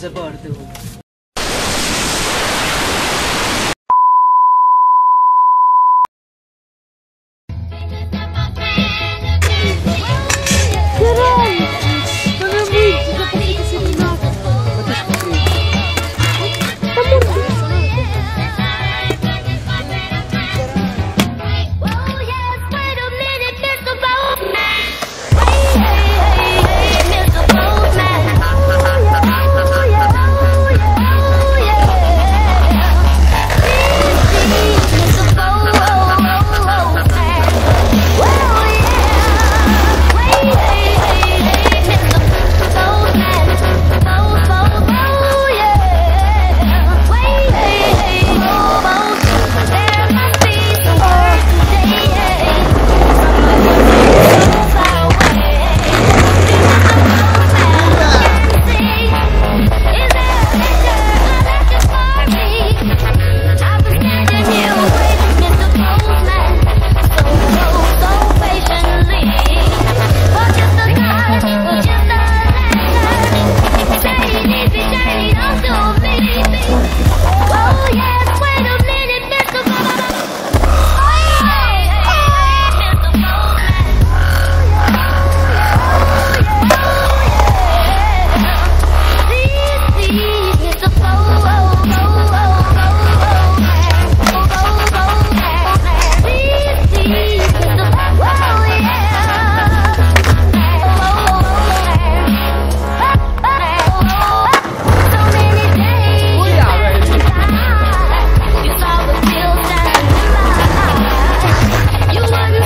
से भरते हो।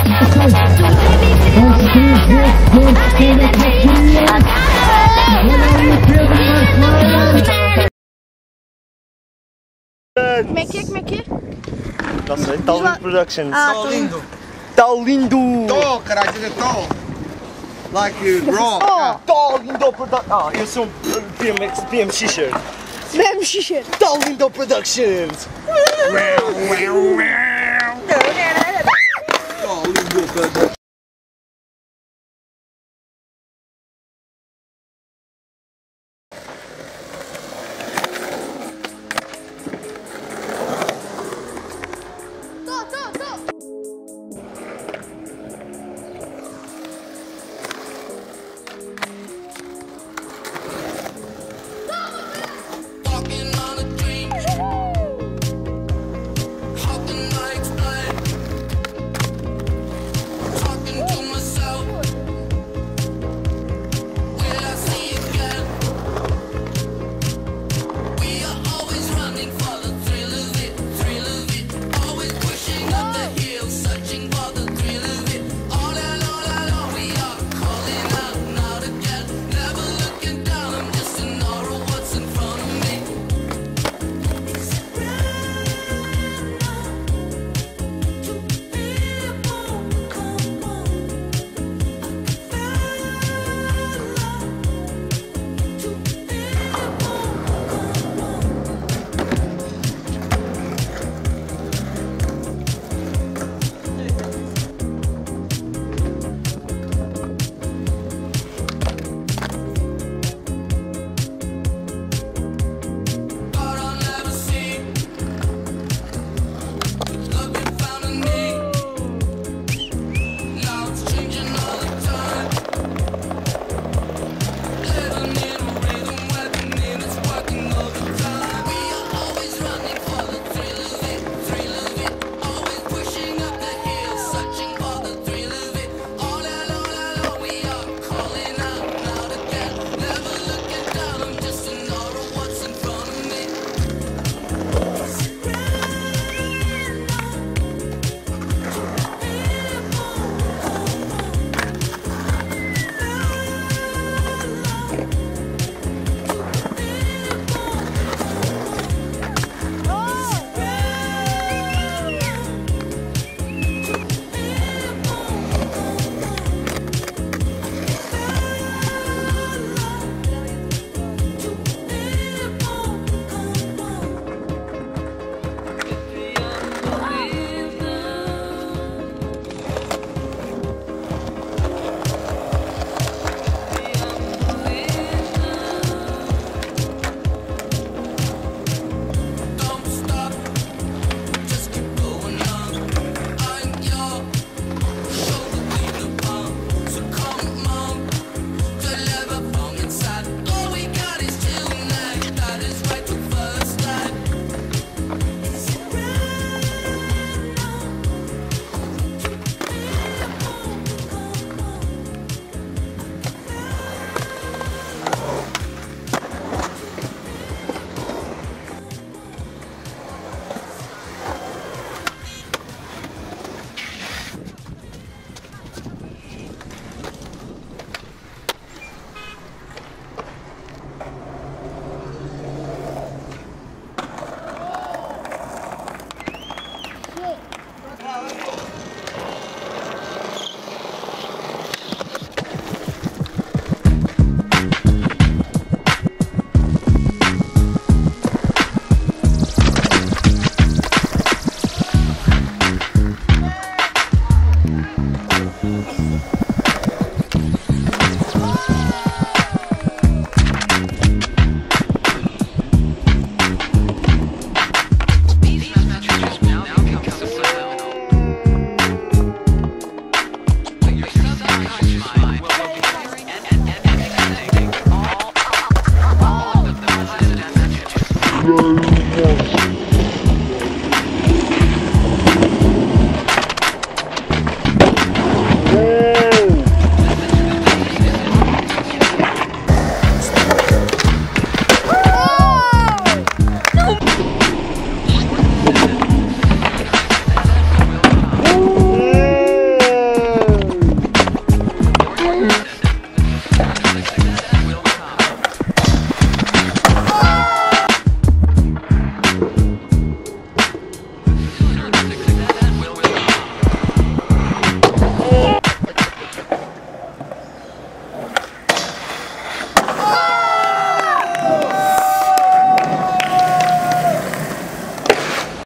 Como é que é? Como é que é? Não sei, Tal Lindo Productions. Ah, Tal Lindo! Tal Lindo! Tal, caralho, é Tal! Like raw! Oh. Tal Lindo Productions! Ah, eu sou um PM Shisher! PM Shisher! Tal Lindo Productions! Tal Lindo Productions!